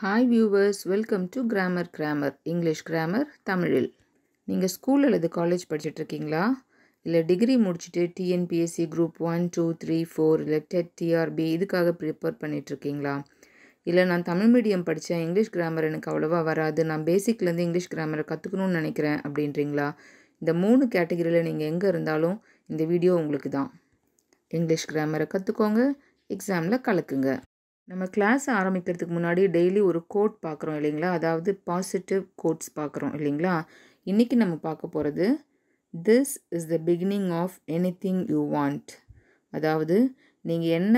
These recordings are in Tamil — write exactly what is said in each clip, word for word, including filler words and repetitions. Hi viewers, welcome to Grammar Grammar English Grammar Tamil. நீங்கள் ஸ்கூல் அல்லது காலேஜ் படிச்சிட்டு இருக்கீங்களா? இல்லை டிகிரி முடிச்சுட்டு T N P S C group one two three four இல்லை டெட் T R B இதுக்காக ப்ரிப்பேர் பண்ணிட்டு இருக்கீங்களா? இல்லை நான் தமிழ் மீடியம் படித்தேன், இங்கிலீஷ் கிராமர் எனக்கு அவ்வளோவா வராது, நான் பேசிக்லேருந்து இங்கிலீஷ் கிராமரை கற்றுக்கணும்னு நினைக்கிறேன் அப்படின்றீங்களா? இந்த மூணு கேட்டகரியில் நீங்கள் எங்கே இருந்தாலும் இந்த வீடியோ உங்களுக்கு தான். இங்கிலீஷ் கிராமரை கற்றுக்கோங்க, எக்ஸாமில் கலக்குங்க. நம்ம கிளாஸ் ஆரம்பிக்கிறதுக்கு முன்னாடி டெய்லி ஒரு கோட் பார்க்குறோம் இல்லைங்களா, அதாவது பாசிட்டிவ் கோட்ஸ் பார்க்குறோம் இல்லைங்களா. இன்றைக்கி நம்ம பார்க்க போகிறது this is the beginning of anything you want. அதாவது நீங்கள் என்ன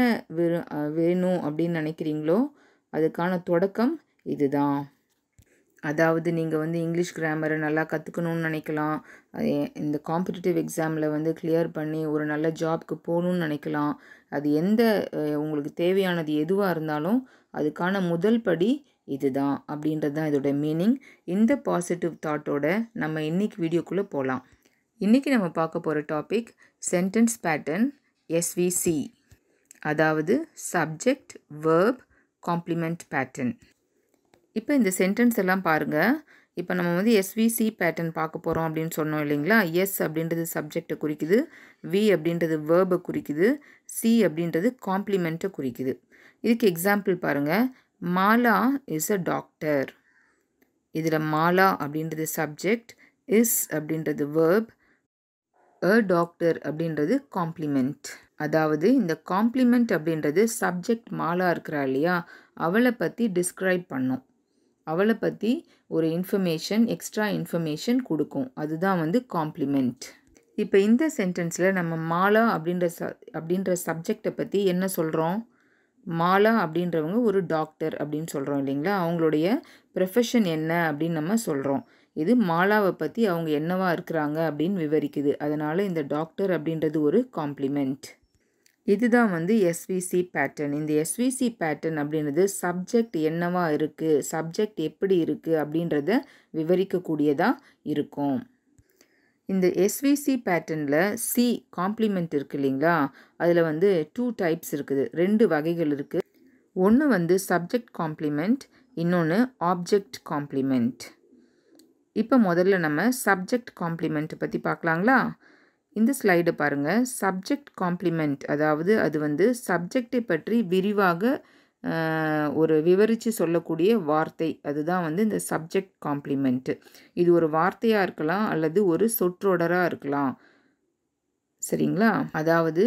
வேணும் அப்படின்னு நினைக்கிறீங்களோ அதுக்கான தொடக்கம் இது தான். அதாவது நீங்கள் வந்து இங்கிலீஷ் கிராமரை நல்லா கற்றுக்கணும்னு நினைக்கலாம், இந்த காம்படிட்டிவ் எக்ஸாமில் வந்து கிளியர் பண்ணி ஒரு நல்ல ஜாப்க்கு போகணுன்னு நினைக்கலாம். அது எந்த உங்களுக்கு தேவையானது எதுவாக இருந்தாலும் அதுக்கான முதல் படி இது தான் அப்படின்றது தான் இதோட மீனிங். இந்த பாசிட்டிவ் தாட்டோட நம்ம இன்றைக்கி வீடியோக்குள்ளே போகலாம். இன்றைக்கி நம்ம பார்க்க போகிற topic sentence pattern S V C, அதாவது சப்ஜெக்ட் வேர்ப் காம்ப்ளிமெண்ட் பேட்டர்ன். இப்போ இந்த சென்டென்ஸ் எல்லாம் பாருங்கள். இப்போ நம்ம வந்து S V C பேட்டர்ன் பார்க்க போகிறோம் அப்படின்னு சொன்னோம் இல்லைங்களா. எஸ் அப்படின்றது சப்ஜெக்டை குறிக்குது, வி அப்படின்றது வேர்பை குறிக்குது, சி அப்படின்றது காம்ப்ளிமெண்ட்டை குறிக்குது. இதுக்கு எக்ஸாம்பிள் பாருங்கள். Mala is a doctor. இதில் மாலா அப்படின்றது சப்ஜெக்ட், இஸ் அப்படின்றது வேர்ப், அ டாக்டர் அப்படின்றது காம்ப்ளிமெண்ட். அதாவது இந்த காம்ப்ளிமெண்ட் அப்படின்றது சப்ஜெக்ட் மாலா இருக்கிறா இல்லையா, அவளை பற்றி டிஸ்கிரைப் பண்ணும், அவளை பற்றி ஒரு இன்ஃபர்மேஷன் எக்ஸ்ட்ரா இன்ஃபர்மேஷன் கொடுக்கும், அதுதான் வந்து காம்ப்ளிமெண்ட். இப்போ இந்த சென்டென்ஸில் நம்ம மாலா அப்படின்ற ச அப்படின்ற சப்ஜெக்டை பற்றி என்ன சொல்கிறோம்? மாலா அப்படின்றவங்க ஒரு டாக்டர் அப்படின்னு சொல்கிறோம் இல்லைங்களா. அவங்களுடைய ப்ரொஃபஷன் என்ன அப்படின்னு நம்ம சொல்கிறோம். இது மாலாவை பற்றி அவங்க என்னவா இருக்கிறாங்க அப்படின்னு விவரிக்குது. அதனால் இந்த டாக்டர் அப்படின்றது ஒரு காம்ப்ளிமெண்ட். இதுதான் வந்து S V C பேட்டர்ன். இந்த S V C பேட்டர்ன் அப்படின்றது சப்ஜெக்ட் என்னவா இருக்குது, சப்ஜெக்ட் எப்படி இருக்குது அப்படின்றத விவரிக்கக்கூடியதாக இருக்கும். இந்த S V C பேட்டர்னில் சி காம்ப்ளிமெண்ட் இருக்குது இல்லைங்களா, அதில் வந்து டூ டைப்ஸ் இருக்குது, ரெண்டு வகைகள் இருக்குது. ஒன்று வந்து சப்ஜெக்ட் காம்ப்ளிமெண்ட், இன்னொன்று ஆப்ஜெக்ட் காம்ப்ளிமெண்ட். இப்போ முதல்ல நம்ம சப்ஜெக்ட் காம்ப்ளிமெண்ட்டை பற்றி பார்க்கலாங்களா. இந்த ஸ்லைடு பாருங்கள். சப்ஜெக்ட் காம்ப்ளிமெண்ட் அதாவது அது வந்து சப்ஜெக்டை பற்றி விரிவாக ஒரு விவரித்து சொல்லக்கூடிய வார்த்தை, அதுதான் வந்து இந்த சப்ஜெக்ட் காம்ப்ளிமெண்ட்டு. இது ஒரு வார்த்தையாக இருக்கலாம் அல்லது ஒரு சொற்றொடராக இருக்கலாம், சரிங்களா. அதாவது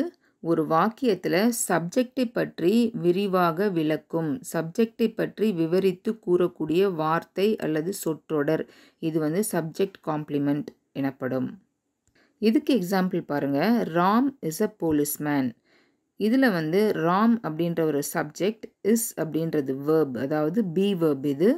ஒரு வாக்கியத்தில் சப்ஜெக்டை பற்றி விரிவாக விளக்கும், சப்ஜெக்டை பற்றி விவரித்து கூறக்கூடிய வார்த்தை அல்லது சொற்றொடர், இது வந்து சப்ஜெக்ட் காம்ப்ளிமெண்ட் எனப்படும். இதுக்கு எக்ஸாம்பிள் பாருங்கள். Ram is a policeman. இதில் வந்து ராம் அப்படின்ற ஒரு சப்ஜெக்ட், இஸ் அப்படின்றது வேர்ப், அதாவது பி வேர்ப். இது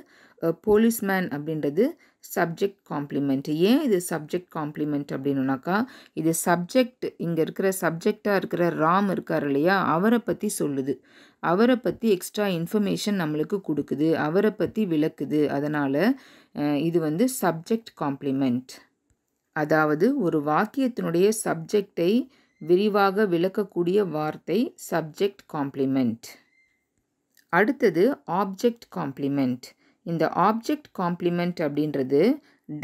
போலீஸ்மேன் அப்படின்றது சப்ஜெக்ட் காம்ப்ளிமெண்ட். ஏன் இது சப்ஜெக்ட் காம்ப்ளிமெண்ட் அப்படின்னுனாக்கா, இது சப்ஜெக்ட், இங்கே இருக்கிற சப்ஜெக்டாக இருக்கிற ராம் இருக்கார் இல்லையா, அவரை பற்றி சொல்லுது, அவரை பற்றி எக்ஸ்ட்ரா இன்ஃபர்மேஷன் நம்மளுக்கு கொடுக்குது, அவரை பற்றி விளக்குது. அதனால் இது வந்து சப்ஜெக்ட் காம்ப்ளிமெண்ட். அதாவது ஒரு வாக்கியத்தினுடைய சப்ஜெக்டை விரிவாக விளக்கக்கூடிய வார்த்தை சப்ஜெக்ட் காம்ப்ளிமெண்ட். அடுத்தது ஆப்ஜெக்ட் காம்ப்ளிமெண்ட். இந்த ஆப்ஜெக்ட் காம்ப்ளிமெண்ட் அப்படின்றது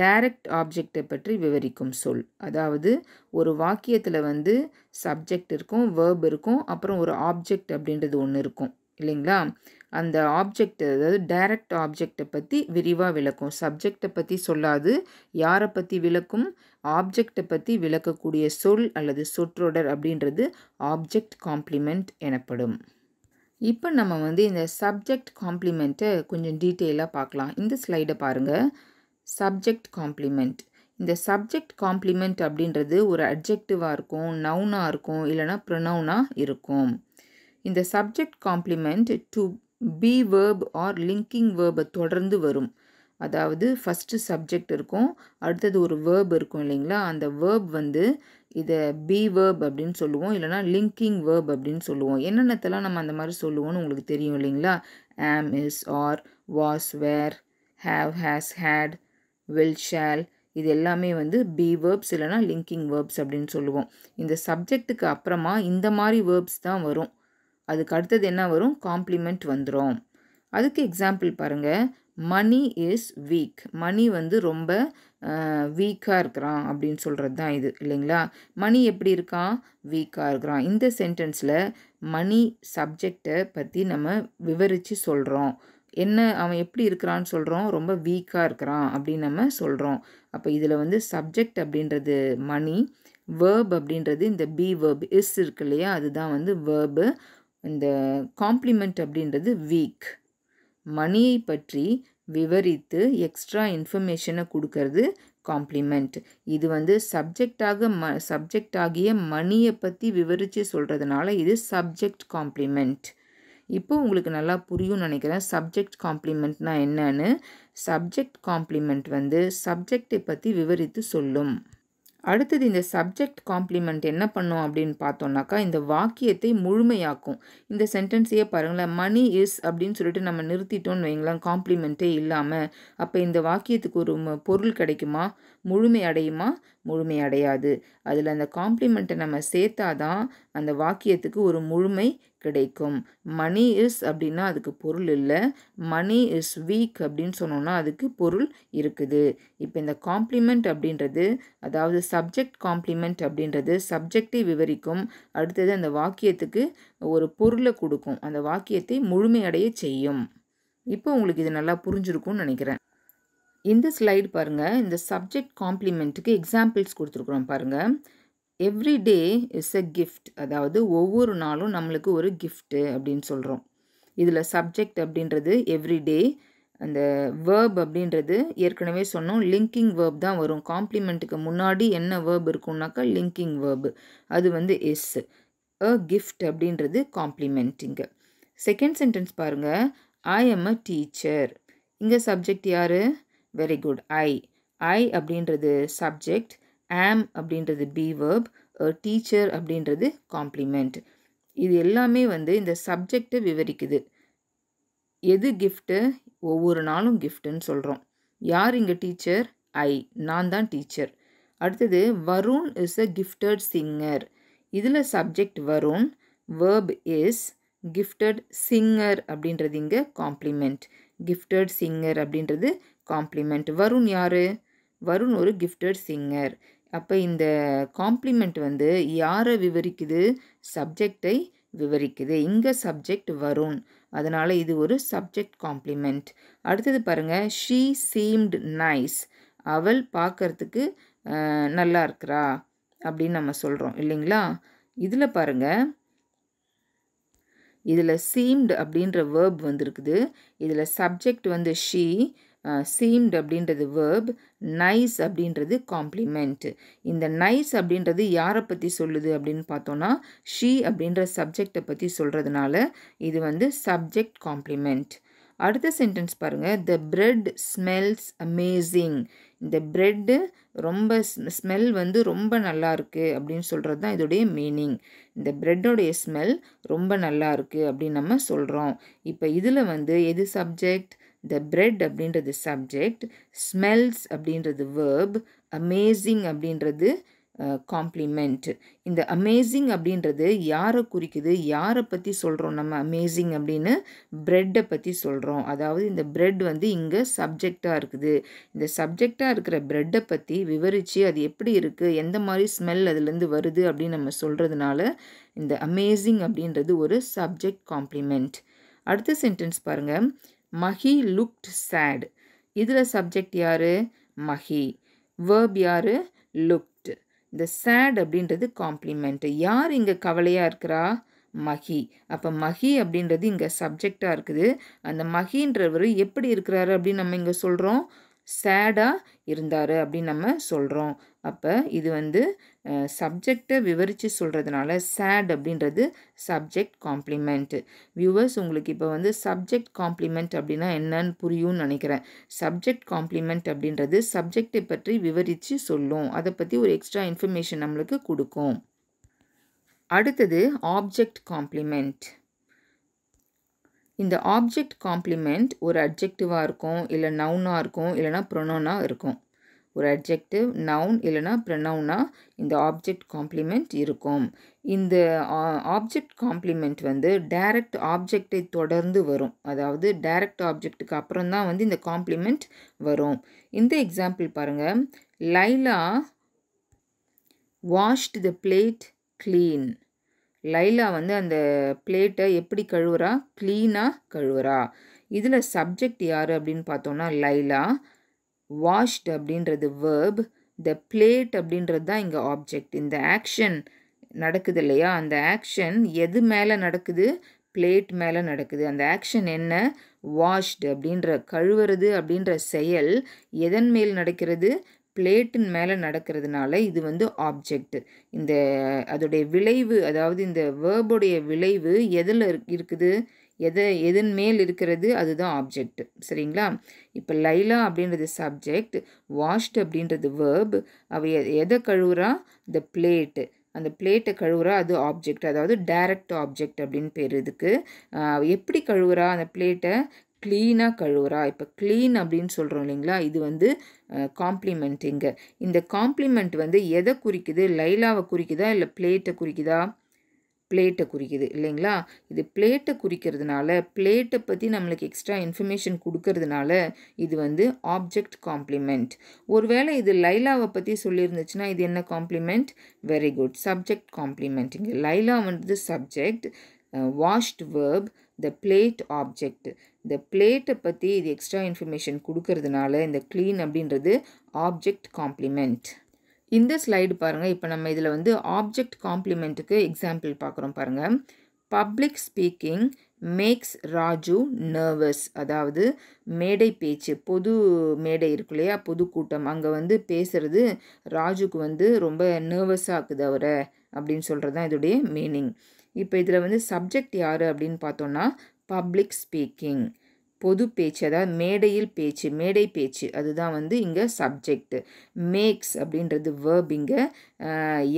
டைரக்ட் ஆப்ஜெக்டை பற்றி விவரிக்கும் சொல். அதாவது ஒரு வாக்கியத்தில் வந்து சப்ஜெக்ட் இருக்கும், வேர்ப் இருக்கும், அப்புறம் ஒரு ஆப்ஜெக்ட் அப்படின்றது ஒன்று இருக்கும் இல்லைங்களா. அந்த ஆப்ஜெக்ட் அதாவது டைரக்ட் ஆப்ஜெக்டை பற்றி விரிவாக விளக்கும். சப்ஜெக்டை பற்றி சொல்லாது, யாரை பற்றி விளக்கும், ஆப்ஜெக்டை பற்றி விளக்கக்கூடிய சொல் அல்லது சொற்றொடர் அப்படின்றது ஆப்ஜெக்ட் காம்ப்ளிமெண்ட் எனப்படும். இப்போ நம்ம வந்து இந்த சப்ஜெக்ட் காம்ப்ளிமெண்ட்டை கொஞ்சம் டீட்டெயிலாக பார்க்கலாம். இந்த ஸ்லைடை பாருங்கள். Subject complement. இந்த சப்ஜெக்ட் காம்ப்ளிமெண்ட் அப்படின்றது ஒரு அட்ஜெக்டிவாக இருக்கும், நவுனாக இருக்கும், இல்லைனா ப்ரொனவுனாக இருக்கும். இந்த subject complement to be verb or linking வேர்பை தொடர்ந்து வரும். அதாவது ஃபஸ்ட்டு சப்ஜெக்ட் இருக்கும், அடுத்தது ஒரு வேர்ப் இருக்கும் இல்லைங்களா. அந்த வேர்ப் வந்து இதை பி வேர்ப் அப்படின்னு சொல்லுவோம், இல்லைனா லிங்கிங் வேர்ப் அப்படின்னு சொல்லுவோம். என்னென்னத்தெல்லாம் நம்ம அந்த மாதிரி சொல்லுவோம்னு உங்களுக்கு தெரியும் இல்லைங்களா. Am, is, are, was, were, have, has, had, will, shall, இது எல்லாமே வந்து பி வேர்ப்ஸ் இல்லைனா லிங்கிங் வேர்ப்ஸ் அப்படின்னு சொல்லுவோம். இந்த சப்ஜெக்ட்டுக்கு அப்புறமா இந்த மாதிரி வேர்ப்ஸ் தான் வரும். அதுக்கு அடுத்தது என்ன வரும், காம்ப்ளிமெண்ட் வந்துடும். அதுக்கு எக்ஸாம்பிள் பாருங்க. மணி இஸ் வீக், மணி வந்து ரொம்ப வீக்காக இருக்கிறான் அப்படின்னு சொல்கிறது தான் இது இல்லைங்களா. மணி எப்படி இருக்கான்? வீக்காக இருக்கிறான். இந்த சென்டென்ஸில் மணி சப்ஜெக்டை பற்றி நம்ம விவரித்து சொல்கிறோம். என்ன அவன் எப்படி இருக்கிறான்னு சொல்கிறோம், ரொம்ப வீக்காக இருக்கிறான் அப்படின்னு நம்ம சொல்கிறோம். அப்போ இதில் வந்து சப்ஜெக்ட் அப்படின்றது மணி, வேர்ப் அப்படின்றது இந்த பி வேர்ப் இஸ் இருக்கு இல்லையா, அதுதான் வந்து வேர்பு. இந்த காம்ப்ளிமெண்ட் அப்படின்றது வீக். மணியை பற்றி விவரித்து எக்ஸ்ட்ரா இன்ஃபர்மேஷனை கொடுக்கறது காம்ப்ளிமெண்ட். இது வந்து சப்ஜெக்டாக ம சப்ஜெக்டாகிய மணியை பற்றி விவரித்து சொல்கிறதுனால இது சப்ஜெக்ட் காம்ப்ளிமெண்ட். இப்போது உங்களுக்கு நல்லா புரியும் நினைக்கிறேன் சப்ஜெக்ட் காம்ப்ளிமெண்ட்னா என்னன்னு. சப்ஜெக்ட் காம்ப்ளிமெண்ட் வந்து சப்ஜெக்டை பற்றி விவரித்து சொல்லும். அடுத்தது இந்த சப்ஜெக்ட் காம்ப்ளிமெண்ட் என்ன பண்ணும் அப்படின்னு பார்த்தோம்னாக்கா இந்த வாக்கியத்தை முழுமையாக்கும். இந்த சென்டென்ஸையே பாருங்களேன், மணி இஸ் அப்படின்னு சொல்லிட்டு நம்ம நிறுத்திட்டோன்னு வைங்களேன் காம்ப்ளிமெண்ட்டே இல்லாமல். அப்போ இந்த வாக்கியத்துக்கு ஒரு பொருள் கிடைக்குமா? முழுமை அடையுமா? முழுமை அடையாது. அதில் அந்த காம்ப்ளிமெண்ட்டை நம்ம சேர்த்தாதான் அந்த வாக்கியத்துக்கு ஒரு முழுமை கிடைக்கும். மணி இஸ் அப்படின்னா அதுக்கு பொருள் இல்லை, மணி இஸ் வீக் அப்படின்னு சொன்னோன்னா அதுக்கு பொருள் இருக்குது. இப்போ இந்த காம்ப்ளிமெண்ட் அப்படின்றது, அதாவது சப்ஜெக்ட் காம்ப்ளிமெண்ட் அப்படின்றது சப்ஜெக்டை விவரிக்கும், அடுத்தது அந்த வாக்கியத்துக்கு ஒரு பொருளை கொடுக்கும், அந்த வாக்கியத்தை முழுமையடைய செய்யும். இப்போ உங்களுக்கு இது நல்லா புரிஞ்சிருக்கும்னு நினைக்கிறேன். இந்த ஸ்லைடு பாருங்கள், இந்த சப்ஜெக்ட் காம்ப்ளிமெண்ட்டுக்கு எக்ஸாம்பிள்ஸ் கொடுத்துருக்குறோம் பாருங்கள். Every day is a gift, அதாவது ஒவ்வொரு நாளும் நம்மளுக்கு ஒரு கிஃப்ட்டு அப்படின்னு சொல்கிறோம். இதில் சப்ஜெக்ட் அப்படின்றது எவ்ரி டே, அந்த வேர்ப் அப்படின்றது ஏற்கனவே சொன்னோம் லிங்கிங் வேர்ப் தான் வரும். காம்ப்ளிமெண்ட்டுக்கு முன்னாடி என்ன வேர்ப் இருக்கும்னாக்கா லிங்கிங் வேர்பு, அது வந்து இஸ். அ கிஃப்ட் அப்படின்றது காம்ப்ளிமெண்ட்டிங்க. செகண்ட் சென்டென்ஸ் பாருங்கள், ஐ எம் அ டீச்சர். இங்கே சப்ஜெக்ட் யார்? Very good, I. ஐ அப்படின்றது சப்ஜெக்ட், am அப்படின்றது பி verb, a teacher அப்படின்றது காம்ப்ளிமெண்ட். இது எல்லாமே வந்து இந்த சப்ஜெக்டை விவரிக்குது. எது கிஃப்ட்டு? ஒவ்வொரு நாளும் கிஃப்ட்டுன்னு சொல்கிறோம். யார் இங்கே டீச்சர்? ஐ, நான் தான் டீச்சர். அடுத்தது Varun is a gifted singer. இதில் subject Varun, verb is, gifted singer அப்படின்றது இங்கே காம்ப்ளிமெண்ட். கிஃப்டட் சிங்கர் அப்படின்றது காம்ப்ளிமெண்ட். வருண் யார்? வருண் ஒரு கிஃப்டட் சிங்கர். அப்போ இந்த காம்ப்ளிமெண்ட் வந்து யாரை விவரிக்குது? சப்ஜெக்டை விவரிக்குது. இங்கே சப்ஜெக்ட் வருண், அதனால் இது ஒரு சப்ஜெக்ட் காம்ப்ளிமெண்ட். அடுத்தது பாருங்கள், ஷீ சீம்டு நைஸ். அவள் பார்க்கறதுக்கு நல்லா இருக்கிறா அப்படின்னு நம்ம சொல்கிறோம் இல்லைங்களா. இதில் பாருங்கள், இதில் சீம்டு அப்படின்ற வேர்ப் வந்திருக்குது. இதில் சப்ஜெக்ட் வந்து ஷீ, சீம்டு அப்படின்றது வேர்ப், நைஸ் அப்படின்றது காம்ப்ளிமெண்ட். இந்த நைஸ் அப்படின்றது யாரை பற்றி சொல்லுது அப்படின்னு பார்த்தோன்னா ஷீ அப்படின்ற சப்ஜெக்டை பற்றி சொல்கிறதுனால இது வந்து சப்ஜெக்ட் காம்ப்ளிமெண்ட். அடுத்த சென்டென்ஸ் பாருங்கள், த பிரெட் ஸ்மெல்ஸ் அமேசிங். இந்த பிரெட்டு ரொம்ப ஸ்மெல் வந்து ரொம்ப நல்லா இருக்குது அப்படின்னு சொல்கிறது தான் இதோடைய மீனிங். இந்த பிரெட்டோடைய ஸ்மெல் ரொம்ப நல்லா இருக்குது அப்படின்னு நம்ம சொல்கிறோம். இப்போ இதில் வந்து எது சப்ஜெக்ட்? த பிரெட் அப்படின்றது சப்ஜெக்ட், ஸ்மெல்ஸ் அப்படின்றது வேர்ப், அமேசிங் அப்படின்றது காம்ப்ளிமெண்ட். இந்த அமேசிங் அப்படின்றது யாரை குறிக்குது? யாரை பற்றி சொல்கிறோம் நம்ம அமேசிங் அப்படின்னு? பிரெட்டை பற்றி சொல்கிறோம். அதாவது இந்த பிரெட் வந்து இங்கே சப்ஜெக்டாக இருக்குது. இந்த சப்ஜெக்டாக இருக்கிற பிரெட்டை பற்றி விவரித்து அது எப்படி இருக்குது, எந்த மாதிரி ஸ்மெல் அதுலேருந்து வருது அப்படின்னு நம்ம சொல்கிறதுனால இந்த அமேசிங் அப்படின்றது ஒரு சப்ஜெக்ட் காம்ப்ளிமெண்ட். அடுத்த சென்டென்ஸ் பாருங்கள், மஹி லுக்ட் சேட். இதில் சப்ஜெக்ட் யார்? மஹி, வேர்ப் யார்? லுக்ட். இந்த சேட் அப்படின்றது காம்ப்ளிமெண்ட். யார் இங்கே கவலையாக இருக்கிறா? மஹி. அப்போ மஹி அப்படின்றது இங்கே சப்ஜெக்டாக இருக்குது. அந்த மஹின்றவர் எப்படி இருக்கிறாரு அப்படின்னு நம்ம இங்கே சொல்கிறோம், சேடாக இருந்தார் அப்படின்னு நம்ம சொல்கிறோம். அப்போ இது வந்து சப்ஜெக்டை விவரித்து சொல்கிறதுனால சேட் அப்படின்றது சப்ஜெக்ட் காம்ப்ளிமெண்ட்டு. வியூவர்ஸ், உங்களுக்கு இப்போ வந்து சப்ஜெக்ட் காம்ப்ளிமெண்ட் அப்படின்னா என்னன்னு புரியும்னு நினைக்கிறேன். சப்ஜெக்ட் காம்ப்ளிமெண்ட் அப்படின்றது சப்ஜெக்டை பற்றி விவரித்து சொல்லும், அதை பற்றி ஒரு எக்ஸ்ட்ரா இன்ஃபர்மேஷன் நம்மளுக்கு கொடுக்கும். அடுத்தது ஆப்ஜெக்ட் காம்ப்ளிமெண்ட். இந்த ஆப்ஜெக்ட் காம்ப்ளிமெண்ட் ஒரு அட்ஜெக்டிவாக இருக்கும், இல்லை நவுனாக இருக்கும், இல்லைனா ப்ரொனோனாக இருக்கும். ஒரு adjective, noun இல்லனா pronoun இந்த object complement இருக்கும். இந்த object complement வந்து direct object தொடர்ந்து வரும். அதாவது direct objectக்கு அப்புறம் தான் வந்து இந்த complement வரும். இந்த example பாருங்க. Laila washed the plate clean. Laila வந்து அந்த பிளேட்டை எப்படி கழுவுறா? க்ளீனாக கழுவுறா. இதில் சப்ஜெக்ட் யார் அப்படின்னு பார்த்தோன்னா லைலா, வாஷ்ட் அப்படின்றது வேர்ப், த பிளேட் அப்படின்றது தான் இங்கே ஆப்ஜெக்ட். இந்த ஆக்ஷன் நடக்குது இல்லையா, அந்த ஆக்ஷன் எது மேலே நடக்குது? பிளேட் மேலே நடக்குது. அந்த ஆக்ஷன் என்ன? வாஷ்ட் அப்படின்ற கழுவுறது அப்படின்ற செயல் எதன் மேல் நடக்கிறது? பிளேட்டின் மேலே நடக்கிறதுனால இது வந்து ஆப்ஜெக்ட். இந்த அதோடைய விளைவு, அதாவது இந்த வேர்புடைய விளைவு எதில் இருக்குது, எதை எதன் மேல் இருக்கிறது, அதுதான் ஆப்ஜெக்ட். சரிங்களா? இப்போ லைலா அப்படின்றது சப்ஜெக்ட், வாஷ்ட் அப்படின்றது வேர்ப், அவ எதை கழுவுறா? த பிளேட்டு. அந்த பிளேட்டை கழுவுறா, அது ஆப்ஜெக்ட். அதாவது டைரக்ட் ஆப்ஜெக்ட் அப்படின்னு பேர் இதுக்கு. எப்படி கழுவுறா? அந்த பிளேட்டை க்ளீனாக கழுவுறா. இப்போ க்ளீன் அப்படின்னு சொல்கிறோம் இல்லைங்களா, இது வந்து காம்ப்ளிமெண்ட்டிங்க. இந்த காம்ப்ளிமெண்ட் வந்து எதை குறிக்குது? லைலாவை குறிக்குதா இல்லை பிளேட்டை குறிக்குதா? பிளேட்டை குறிக்குது இல்லைங்களா. இது பிளேட்டை குறிக்கிறதுனால, பிளேட்டை பற்றி நம்மளுக்கு எக்ஸ்ட்ரா இன்ஃபர்மேஷன் கொடுக்கறதுனால இது வந்து ஆப்ஜெக்ட் காம்ப்ளிமெண்ட். ஒருவேளை இது லைலாவை பற்றி சொல்லியிருந்துச்சுன்னா இது என்ன காம்ப்ளிமெண்ட்? வெரி குட், சப்ஜெக்ட் காம்ப்ளிமெண்ட்டிங்க. லைலா வந்து subject, washed verb, the plate object. இந்த பிளேட்டை பற்றி இது எக்ஸ்ட்ரா இன்ஃபர்மேஷன் கொடுக்கறதுனால இந்த க்ளீன் அப்படின்றது ஆப்ஜெக்ட் காம்ப்ளிமெண்ட். இந்த ஸ்லைடு பாருங்கள். இப்போ நம்ம இதில் வந்து ஆப்ஜெக்ட் காம்ப்ளிமெண்ட்டுக்கு எக்ஸாம்பிள் பார்க்குறோம் பாருங்கள். Public speaking makes Raju nervous. அதாவது மேடை பேச்சு, பொது மேடை இருக்கு இல்லையா, பொதுக்கூட்டம், அங்கே வந்து பேசுகிறது ராஜுக்கு வந்து ரொம்ப நர்வஸாக ஆக்குது அவரை அப்படின்னு சொல்கிறது தான் இதோடைய மீனிங். இப்போ இதில் வந்து சப்ஜெக்ட் யார் அப்படின்னு பார்த்தோன்னா பப்ளிக் ஸ்பீக்கிங், பொது பேச்சு, அதாவது மேடையில் பேச்சு, மேடை பேச்சு, அதுதான் வந்து இங்கே சப்ஜெக்ட். மேக்ஸ் அப்படின்றது வேர்ப். இங்கே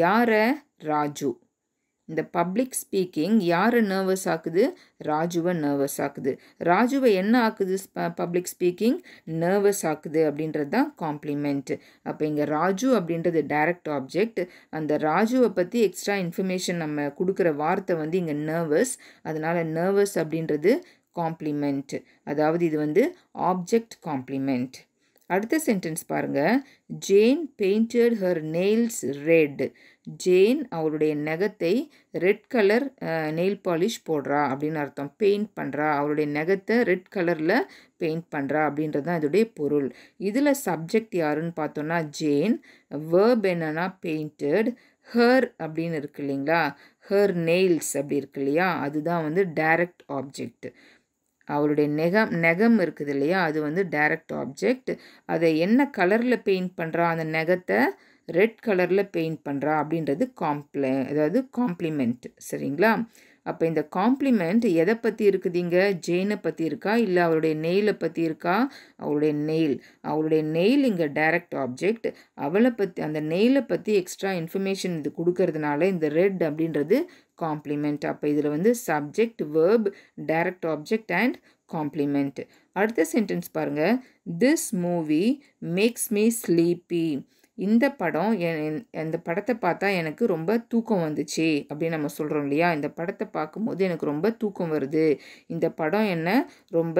யாரை? ராஜு. இந்த பப்ளிக் ஸ்பீக்கிங் யாரை நர்வஸ் ஆக்குது? ராஜுவை நர்வஸ் ஆக்குது. ராஜுவை என்ன ஆக்குது? பப்ளிக் ஸ்பீக்கிங் நர்வஸ் ஆக்குது அப்படின்றது தான் காம்ப்ளிமெண்ட். அப்போ இங்கே ராஜு அப்படின்றது டைரக்ட் ஆப்ஜெக்ட். அந்த ராஜுவை பற்றி எக்ஸ்ட்ரா இன்ஃபர்மேஷன் நம்ம கொடுக்குற வார்த்தை வந்து இங்கே நர்வஸ். அதனால் நர்வஸ் அப்படின்றது காம்ப்ளிமெண்ட். அதாவது இது வந்து ஆப்ஜெக்ட் காம்ப்ளிமெண்ட். அடுத்த சென்டென்ஸ் பாருங்கள். Jane painted her nails red. Jane அவருடைய நகத்தை ரெட் கலர் நெயில் பாலிஷ் போடுறா அப்படின்னு அர்த்தம். பெயிண்ட் பண்ணுறா, அவருடைய நகத்தை ரெட் கலரில் பெயிண்ட் பண்ணுறா அப்படின்றது தான் இதோடைய பொருள். இதில் சப்ஜெக்ட் யாருன்னு பார்த்தோன்னா ஜேன், வேர்ப் என்னன்னா பெயிண்டட், ஹர் அப்படின்னு இருக்கு இல்லைங்களா, ஹர் நெயில்ஸ் அப்படி இருக்கு இல்லையா, அதுதான் வந்து டைரக்ட் ஆப்ஜெக்ட். அவளுடைய நெகம் நெகம் இருக்குது இல்லையா, அது வந்து டைரக்ட் ஆப்ஜெக்ட். அதை என்ன கலரில் பெயிண்ட் பண்ணுறா? அந்த நெகத்தை ரெட் கலரில் பெயிண்ட் பண்ணுறா அப்படின்றது காம்ப்ளே அதாவது காம்ப்ளிமெண்ட். சரிங்களா? அப்போ இந்த காம்ப்ளிமெண்ட் எதை பற்றி இருக்குதுங்க? ஜெயினை பற்றி இருக்கா இல்லை அவளுடைய நெயிலை பற்றி இருக்கா? அவளுடைய நெயில், அவளுடைய நெயில் இங்கே டைரக்ட் ஆப்ஜெக்ட். அவளை பற்றி, அந்த நெயிலை பற்றி எக்ஸ்ட்ரா இன்ஃபர்மேஷன் இது கொடுக்கறதுனால இந்த ரெட் அப்படின்றது காம்ப்ளிமெண்ட். அப்போ இதில் வந்து subject, verb, direct object and complement. அடுத்த சென்டென்ஸ் பாருங்கள். This movie makes me sleepy. இந்த படம், இந்த படத்தை பார்த்தா எனக்கு ரொம்ப தூக்கம் வந்துச்சு அப்படின்னு நம்ம சொல்கிறோம் இல்லையா. இந்த படத்தை பார்க்கும்போது எனக்கு ரொம்ப தூக்கம் வருது, இந்த படம் என்ன ரொம்ப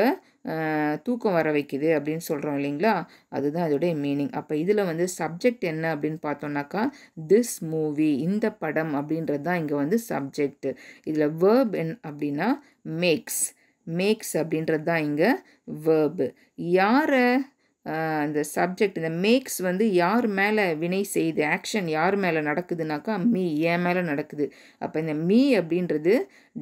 தூக்கம் வர வைக்குது அப்படின்னு சொல்கிறோம் இல்லைங்களா, அதுதான் அதோடைய மீனிங். அப்போ இதில் வந்து சப்ஜெக்ட் என்ன அப்படின்னு பார்த்தோம்னாக்கா திஸ் மூவி, இந்த படம் அப்படின்றது தான் இங்கே வந்து சப்ஜெக்ட். இதில் வேர்ப் என் அப்படின்னா மேக்ஸ், மேக்ஸ் அப்படின்றது தான் இங்கே வேர்பு. யாரை அந்த சப்ஜெக்ட், இந்த மேக்ஸ் வந்து யார் மேலே வினை செய்து, ஆக்ஷன் யார் மேலே நடக்குதுனாக்கா மீ, ஏன் மேலே நடக்குது. அப்போ இந்த மீ அப்படின்றது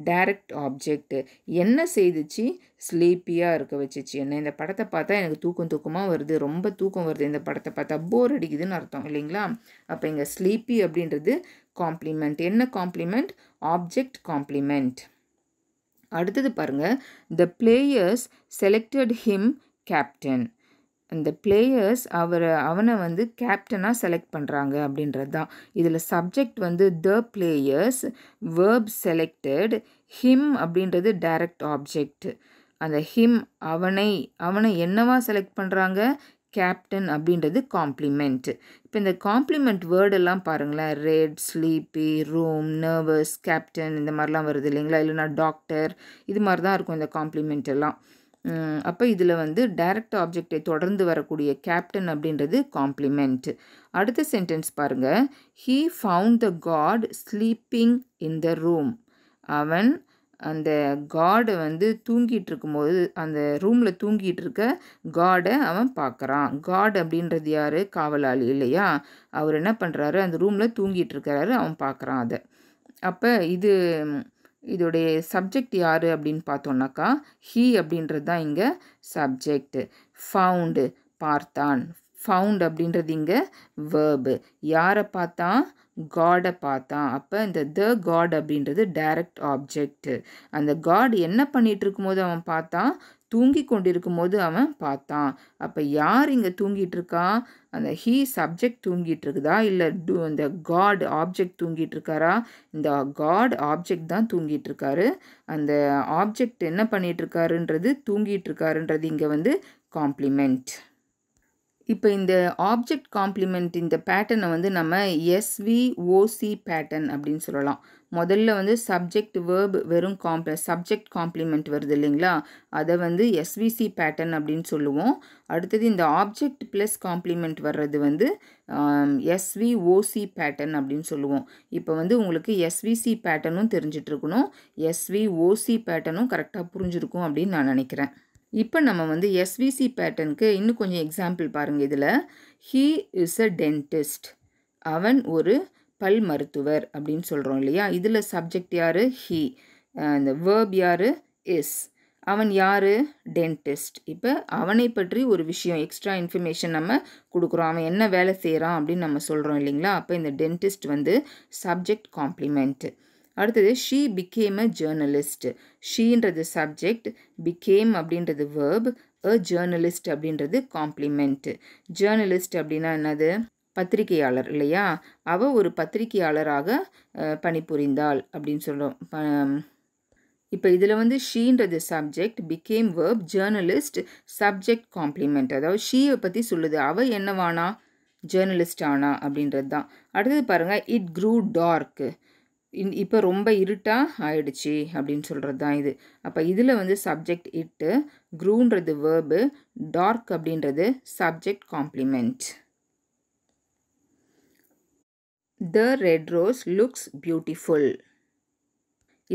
டைரக்ட் ஆப்ஜெக்ட். என்ன செய்துச்சு? ஸ்லீப்பியாக இருக்க வச்சிச்சு. என்ன, இந்த படத்தை பார்த்தா எனக்கு தூக்கம் தூக்கமாக வருது, ரொம்ப தூக்கம் வருது, இந்த படத்தை பார்த்தா போர் அடிக்குதுன்னு அர்த்தம் இல்லைங்களா. அப்போ இங்கே ஸ்லீப்பி அப்படின்றது காம்ப்ளிமெண்ட். என்ன காம்ப்ளிமெண்ட்? Object complement. அடுத்தது பாருங்கள். The players selected him captain. அந்த பிளேயர்ஸ் அவரை அவனை வந்து கேப்டனாக செலக்ட் பண்ணுறாங்க அப்படின்றது தான். இதில் சப்ஜெக்ட் வந்து the players, verb selected, him அப்படின்றது டைரக்ட் ஆப்ஜெக்ட். அந்த ஹிம் அவனை, அவனை என்னவா செலக்ட் பண்ணுறாங்க? captain அப்படின்றது compliment. இப்போ இந்த compliment word எல்லாம் பாருங்களேன், red, sleepy, room, nervous, captain இந்த மாதிரிலாம் வருது இல்லைங்களா, இல்லைனா doctor, இது மாதிரி தான் இருக்கும் இந்த compliment எல்லாம். அப்போ இதில் வந்து டைரக்ட் ஆப்ஜெக்டை தொடர்ந்து வரக்கூடிய கேப்டன் அப்படின்றது காம்ப்ளிமெண்ட். அடுத்த சென்டென்ஸ் பாருங்கள், he found the cat sleeping in the room. அவன் அந்த காடை வந்து தூங்கிட்டு இருக்கும்போது அந்த ரூமில் தூங்கிட்டு இருக்க காடை அவன் பார்க்குறான். காட் அப்படின்றது யார், காவலாளி இல்லையா, அவர் என்ன பண்ணுறாரு, அந்த ரூமில் தூங்கிட்டு இருக்கிறாரு, அவன் பார்க்குறான் அதை. அப்போ இது இதோடைய சப்ஜெக்ட் யார் அப்படின்னு பார்த்தோன்னாக்கா ஹீ அப்படின்றது தான் இங்கே சப்ஜெக்ட். ஃபவுண்டு பார்த்தான், ஃபவுண்ட் அப்படின்றது இங்கே வேர்பு. யாரை பார்த்தான், காடை பார்த்தான். அப்போ இந்த த காட் அப்படின்றது டைரக்ட் ஆப்ஜெக்ட். அந்த காட் என்ன பண்ணிகிட்டு இருக்கும்போது அவன் பார்த்தான், தூங்கி கொண்டிருக்கும் போது அவன் பார்த்தான். அப்போ யார் இங்கே தூங்கிட்டுருக்கா, அந்த ஹீ சப்ஜெக்ட் தூங்கிட்டு இருக்குதா, இல்லை டூ இந்த காட் ஆப்ஜெக்ட் தூங்கிட்டு இருக்காரா? இந்த காட் ஆப்ஜெக்ட் தான் தூங்கிட்டு இருக்காரு. அந்த ஆப்ஜெக்ட் என்ன பண்ணிட்டு இருக்காருன்றது தூங்கிட்டு இருக்காருன்றது இங்கே வந்து காம்ப்ளிமெண்ட். இப்போ இந்த ஆப்ஜெக்ட் காம்ப்ளிமெண்ட் இந்த பேட்டர்னை வந்து நம்ம எஸ்விஓசி பேட்டர்ன் அப்படின்னு சொல்லலாம். முதல்ல வந்து சப்ஜெக்ட் வேர்ப் வெறும் காம்ப்ள சப்ஜெக்ட் காம்ப்ளிமெண்ட் வருது இல்லைங்களா, அதை வந்து எஸ்விசி பேட்டர்ன் அப்படின்னு சொல்லுவோம். அடுத்தது இந்த ஆப்ஜெக்ட் ப்ளஸ் காம்ப்ளிமெண்ட் வர்றது வந்து எஸ்விஓசி பேட்டர்ன் அப்படின்னு சொல்லுவோம். இப்போ வந்து உங்களுக்கு எஸ்விசி பேட்டர்னும் தெரிஞ்சிட்ருக்கணும், எஸ்விஓசி பேட்டர்னும் கரெக்டாக புரிஞ்சிருக்கும் அப்படின்னு நான் நினைக்கிறேன். இப்போ நம்ம வந்து எஸ்விசி பேட்டர்னுக்கு இன்னும் கொஞ்சம் எக்ஸாம்பிள் பாருங்கள். இதில் ஹீ இஸ் அ டென்டிஸ்ட், அவன் ஒரு பல் மருத்துவர் அப்படின்னு சொல்கிறோம் இல்லையா. இதில் சப்ஜெக்ட் யார், ஹீ, இந்த வேர்ப் யார், இஸ். அவன் யார், டென்டிஸ்ட். இப்போ அவனை பற்றி ஒரு விஷயம் எக்ஸ்ட்ரா இன்ஃபர்மேஷன் நம்ம கொடுக்குறோம், அவன் என்ன வேலை செய்கிறான் அப்படின்னு நம்ம சொல்கிறோம் இல்லைங்களா. அப்போ இந்த டென்டிஸ்ட் வந்து சப்ஜெக்ட் காம்ப்ளிமெண்ட்டு. அடுத்தது ஷீ பிகேம் அ ஜேர்னலிஸ்ட். ஷீன்றது சப்ஜெக்ட், பிகேம் அப்படின்றது வேர்ப், அ ஜேர்னலிஸ்ட் அப்படின்றது காம்ப்ளிமெண்ட்டு. ஜேர்னலிஸ்ட் அப்படின்னா என்னது, பத்திரிகையாளர் இல்லையா. அவள் ஒரு பத்திரிகையாளராக பணிபுரிந்தாள் அப்படின்னு சொல்கிறோம். இப்போ இதில் வந்து ஷீன்றது subject, became verb, journalist subject complement. அதாவது ஷீயை பற்றி சொல்லுது, அவள் என்னவானா, ஜேர்னலிஸ்ட் ஆனா அப்படின்றது தான். அடுத்தது பாருங்கள், இட் க்ரூ டார்க்கு, இன் இப்போ ரொம்ப இருட்டாக ஆயிடுச்சு அப்படின்னு சொல்கிறது தான் இது. அப்போ இதில் வந்து சப்ஜெக்ட் இட்டு, க்ரூன்றது வேர்பு, டார்க் அப்படின்றது subject complement. The red rose looks beautiful.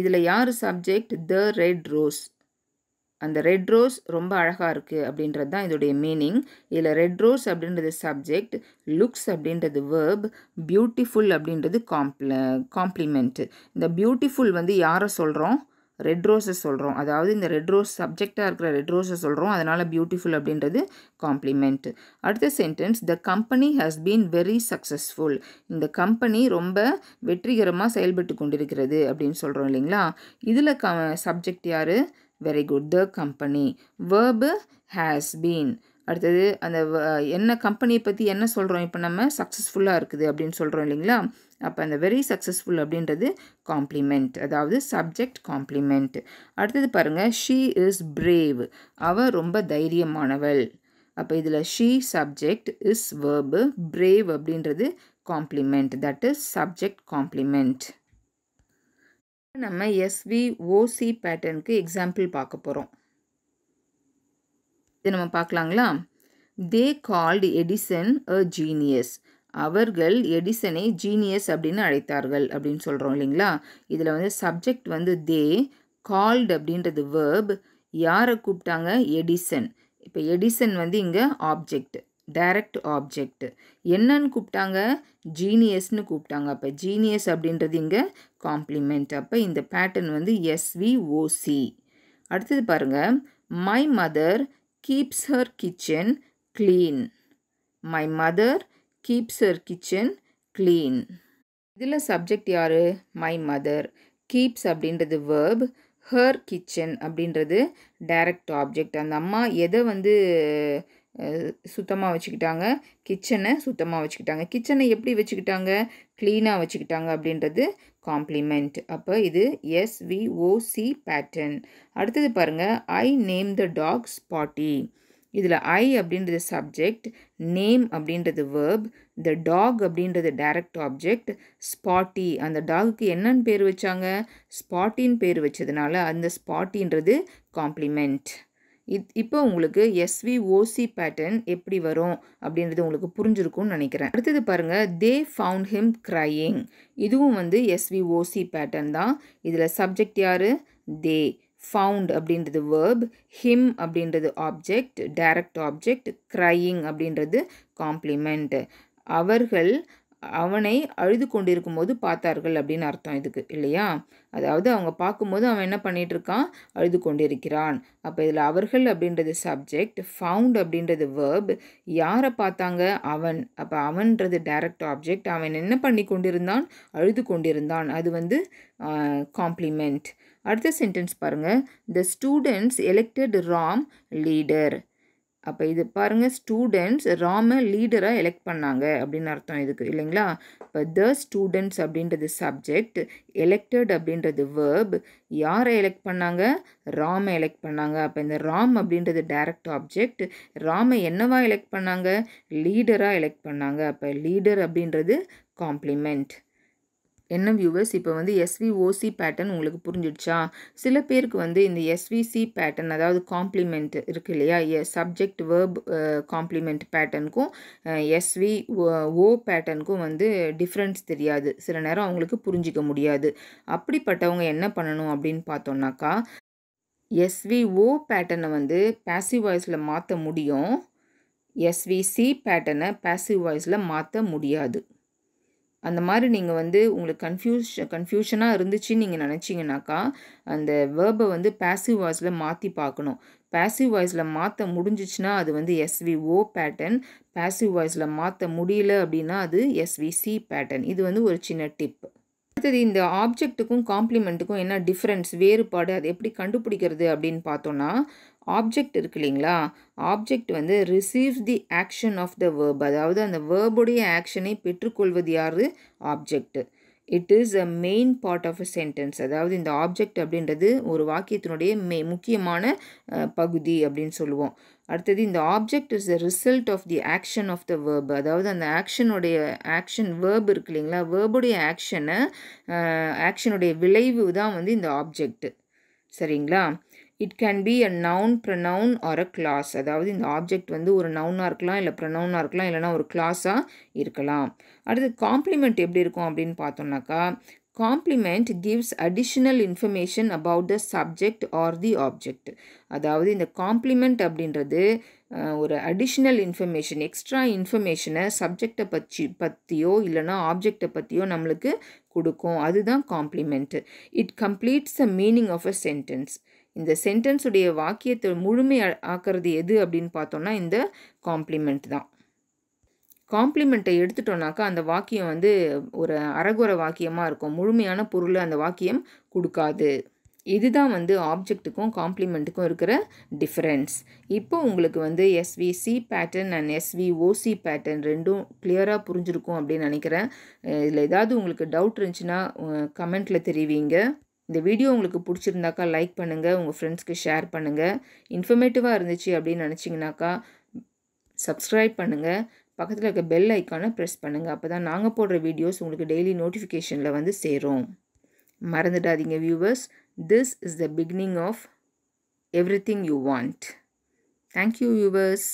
இதில் யார் சப்ஜெக்ட், த ரெட் ரோஸ். அந்த ரெட் ரோஸ் ரொம்ப அழகாக இருக்குது அப்படின்றது தான் இதோடைய மீனிங். இதில் ரெட் ரோஸ் அப்படின்றது சப்ஜெக்ட், லுக்ஸ் அப்படின்றது வேர்ப், பியூட்டிஃபுல் அப்படின்றது காம்ப்ள காம்ப்ளிமெண்ட்டு. இந்த பியூட்டிஃபுல் வந்து யாரை சொல்கிறோம், ரெட் ரோஸை சொல்கிறோம். அதாவது இந்த ரெட் ரோஸ் சப்ஜெக்டாக இருக்கிற ரெட் ரோஸை சொல்கிறோம், அதனால் பியூட்டிஃபுல் அப்படின்றது காம்ப்ளிமெண்ட். அடுத்த sentence, the company has been very successful. இந்த கம்பெனி ரொம்ப வெற்றிகரமாக செயல்பட்டு கொண்டிருக்கிறது அப்படின்னு சொல்கிறோம் இல்லைங்களா. இதில் க சப்ஜெக்ட் யார், very good, the company. Verb has been. அடுத்தது அந்த என்ன கம்பெனியை பற்றி என்ன சொல்கிறோம், இப்போ நம்ம சக்ஸஸ்ஃபுல்லாக இருக்குது அப்படின்னு சொல்கிறோம் இல்லைங்களா. அப்போ அந்த வெரி சக்ஸஸ்ஃபுல் அப்படின்றது காம்ப்ளிமெண்ட், அதாவது சப்ஜெக்ட் காம்ப்ளிமெண்ட். அடுத்தது பாருங்கள், ஷீ இஸ் பிரேவ். அவள் ரொம்ப தைரியமானவள். அப்போ இதில் she subject, is verb, brave அப்படின்றது complement, that is subject complement. நம்ம எஸ்விஓசி பேட்டர்னுக்கு எக்ஸாம்பிள் பார்க்க போகிறோம். இது நம்ம பார்க்கலாங்களா. They called Edison a genius. அவர்கள் எடிசனை ஜீனியஸ் அப்படின்னு அழைத்தார்கள் அப்படின்னு சொல்கிறோம் இல்லைங்களா. இதில் வந்து சப்ஜெக்ட் வந்து தே, கால்டு அப்படின்றது வேர்ப், யாரை கூப்பிட்டாங்க, எடிசன். இப்போ எடிசன் வந்து இங்கே ஆப்ஜெக்ட், டைரக்ட் ஆப்ஜெக்ட். என்னன்னு கூப்பிட்டாங்க, ஜீனியஸ்ன்னு கூப்பிட்டாங்க. அப்போ ஜீனியஸ் அப்படின்றது இங்கே காம்ப்ளிமெண்ட். அப்போ இந்த பேட்டர்ன் வந்து எஸ்விஓசி. அடுத்தது பாருங்கள், my mother keeps her kitchen clean. My mother keeps her kitchen clean. இதில் சப்ஜெக்ட் யார், மை மதர். கீப்ஸ் அப்படின்றது வேர்ப், ஹர் கிச்சன் அப்படின்றது டைரக்ட் ஆப்ஜெக்ட். அந்த அம்மா எதை வந்து சுத்தமாக வச்சுக்கிட்டாங்க, கிச்சனை சுத்தமாக வச்சுக்கிட்டாங்க. கிச்சனை எப்படி வச்சுக்கிட்டாங்க, க்ளீனாக வச்சுக்கிட்டாங்க அப்படின்றது காம்ப்ளிமெண்ட். அப்போ இது எஸ்விஓசி பேட்டர்ன். அடுத்தது பாருங்கள், ஐ நேம் த டாக் ஸ்பாட்டி. இதில் I அப்படின்றது சப்ஜெக்ட், நேம் அப்படின்றது வேர்ப், த டாக் அப்படின்றது டைரக்ட் ஆப்ஜெக்ட், ஸ்பாட்டி அந்த டாகுக்கு என்னன்னு பேர் வச்சாங்க, ஸ்பாட்டின்னு பேர் வச்சதுனால அந்த ஸ்பாட்டின்றது காம்ப்ளிமெண்ட். இது இப்போ உங்களுக்கு S V O C pattern எப்படி வரும் அப்படின்றது உங்களுக்கு புரிஞ்சிருக்கும்னு நினைக்கிறேன். அடுத்தது பாருங்கள், தே ஃபவுண்ட் ஹிம் க்ரையிங், இதுவும் வந்து S V O C pattern தான். இதில் சப்ஜெக்ட் யார், தே, ஃபவுண்ட் அப்படின்றது வேர்ப், ஹிம் அப்படின்றது ஆப்ஜெக்ட் டைரக்ட் ஆப்ஜெக்ட், க்ரையிங் அப்படின்றது காம்ப்ளிமெண்ட். அவர்கள் அவனை அழுது கொண்டிருக்கும் போது பார்த்தார்கள் அப்படின்னு அர்த்தம் இதுக்கு இல்லையா. அதாவது அவங்க பார்க்கும்போது அவன் என்ன பண்ணிகிட்ருக்கான், அழுது கொண்டிருக்கிறான். அப்போ இதில் அவர்கள் அப்படின்றது சப்ஜெக்ட், ஃபவுண்ட் அப்படின்றது வேர்ப், யாரை பார்த்தாங்க, அவன். அப்போ அவன்றது டைரக்ட் ஆப்ஜெக்ட், அவன் என்ன பண்ணி கொண்டிருந்தான், அழுது கொண்டிருந்தான், அது வந்து காம்ப்ளிமெண்ட். அடுத்த சென்டென்ஸ் பாருங்கள், the students elected Ram leader. அப்போ இது பாருங்கள், ஸ்டூடெண்ட்ஸ் ராமை லீடராக எலெக்ட் பண்ணாங்க அப்படின்னு அர்த்தம் இதுக்கு இல்லைங்களா. இப்போ த ஸ்டூடெண்ட்ஸ் அப்படின்றது சப்ஜெக்ட், எலெக்டட் அப்படின்றது வேர்ப், யாரை எலெக்ட் பண்ணாங்க, ராமை எலெக்ட் பண்ணாங்க. அப்போ இந்த ராம் அப்படின்றது டைரக்ட் ஆப்ஜெக்ட், ராமை என்னவா எலெக்ட் பண்ணாங்க, லீடராக எலெக்ட் பண்ணாங்க. அப்போ லீடர் அப்படின்றது காம்ப்ளிமெண்ட். என்ன வியூவர்ஸ், இப்போ வந்து S V O C pattern உங்களுக்கு புரிஞ்சிடுச்சா? சில பேருக்கு வந்து இந்த S V C பேட்டர்ன், அதாவது காம்ப்ளிமெண்ட் இருக்கு இல்லையா, சப்ஜெக்ட் வேர்ப் காம்ப்ளிமெண்ட் பேட்டர்னுக்கும் S V O பேட்டர்னுக்கும் வந்து டிஃப்ரென்ஸ் தெரியாது, சில நேரம் அவங்களுக்கு புரிஞ்சிக்க முடியாது. அப்படிப்பட்டவங்க என்ன பண்ணணும் அப்படின்னு பார்த்தோம்னாக்கா, S V O பேட்டர்னை வந்து பாசிவ் வாய்ஸில் மாற்ற முடியும், S V C பேட்டர்னை பாசிவ் வாய்ஸில் மாற்ற முடியாது. அந்த மாதிரி நீங்கள் வந்து உங்களுக்கு கன்ஃபியூஷ் கன்ஃபியூஷனாக இருந்துச்சுன்னு நீங்கள் நினச்சிங்கனாக்கா அந்த வேர்பை வந்து பாசிவ் வாய்ஸில் மாற்றி பார்க்கணும். பாசிவ் வாய்ஸில் மாற்ற முடிஞ்சிச்சுன்னா அது வந்து S V O pattern, passive வாய்ஸில் மாற்ற முடியல அப்படின்னா அது S V C பேட்டர்ன். இது வந்து ஒரு சின்ன டிப். அடுத்தது, இந்த ஆப்ஜெக்ட்டுக்கும் காம்ப்ளிமெண்ட்டுக்கும் என்ன டிஃப்ரென்ஸ், வேறுபாடு, அது எப்படி கண்டுபிடிக்கிறது அப்படின்னு பார்த்தோன்னா, ஆப்ஜெக்ட் இருக்கு இல்லைங்களா, ஆப்ஜெக்ட் வந்து receives the action of the verb, அதாவது அந்த வேர்புடைய ஆக்ஷனை பெற்றுக்கொள்வது யார், object. It is a main part of a sentence, அதாவது இந்த ஆப்ஜெக்ட் அப்படின்றது ஒரு வாக்கியத்தினுடைய மே முக்கியமான பகுதி அப்படின்னு சொல்லுவோம். அடுத்தது, இந்த object is the result of the action of the verb, அதாவது அந்த ஆக்ஷனுடைய ஆக்ஷன் வேர்ப் இருக்கு இல்லைங்களா, வேர்புடைய ஆக்ஷனை ஆக்ஷனுடைய விளைவு தான் வந்து இந்த ஆப்ஜெக்ட், சரிங்களா. It can be a noun, pronoun or a clause, அதாவது இந்த ஆப்ஜெக்ட் வந்து ஒரு நவுனாக இருக்கலாம், இல்லை ப்ரனவுனாக இருக்கலாம், இல்லைனா ஒரு கிளாஸாக இருக்கலாம். அடுத்து காம்ப்ளிமெண்ட் எப்படி இருக்கும் அப்படின்னு பார்த்தோம்னாக்கா, complement gives additional information about the subject or the object, அதாவது இந்த காம்ப்ளிமெண்ட் அப்படின்றது ஒரு அடிஷ்னல் இன்ஃபர்மேஷன், எக்ஸ்ட்ரா இன்ஃபர்மேஷனை சப்ஜெக்டை பற்றி பற்றியோ இல்லைனா ஆப்ஜெக்டை பற்றியோ நம்மளுக்கு கொடுக்கும், அதுதான் complement. It completes the meaning of a sentence, இந்த சென்டென்ஸுடைய வாக்கியத்தை முழுமை ஆக்கிறது எது அப்படின்னு பார்த்தோன்னா இந்த காம்ப்ளிமெண்ட் தான். காம்ப்ளிமெண்ட்டை எடுத்துட்டோம்னாக்கா அந்த வாக்கியம் வந்து ஒரு அறகுற வாக்கியமாக இருக்கும், முழுமையான பொருளை அந்த வாக்கியம் கொடுக்காது. இதுதான் வந்து ஆப்ஜெக்ட்டுக்கும் காம்ப்ளிமெண்ட்டுக்கும் இருக்கிற டிஃப்ரென்ஸ். இப்போ உங்களுக்கு வந்து S V C pattern and S V O C pattern ரெண்டும் கிளியராக புரிஞ்சிருக்கும் அப்படின்னு நினைக்கிறேன். இதில் ஏதாவது உங்களுக்கு டவுட் இருந்துச்சுன்னா கமெண்ட்டில் தெரிவிங்க. இந்த வீடியோ உங்களுக்கு பிடிச்சிருந்தாக்கா லைக் பண்ணுங்கள், உங்கள் ஃப்ரெண்ட்ஸ்க்கு ஷேர் பண்ணுங்கள். இன்ஃபர்மேட்டிவாக இருந்துச்சு அப்படின்னு நினச்சிங்கனாக்கா சப்ஸ்கிரைப் பண்ணுங்கள், பக்கத்தில் இருக்க பெல் ஐக்கானை ப்ரெஸ் பண்ணுங்கள். அப்போ தான் நாங்கள் போடுற வீடியோஸ் உங்களுக்கு டெய்லி நோட்டிஃபிகேஷனில் வந்து சேரும். மறந்துடாதீங்க viewers, this is the beginning of everything you want. Thank you viewers.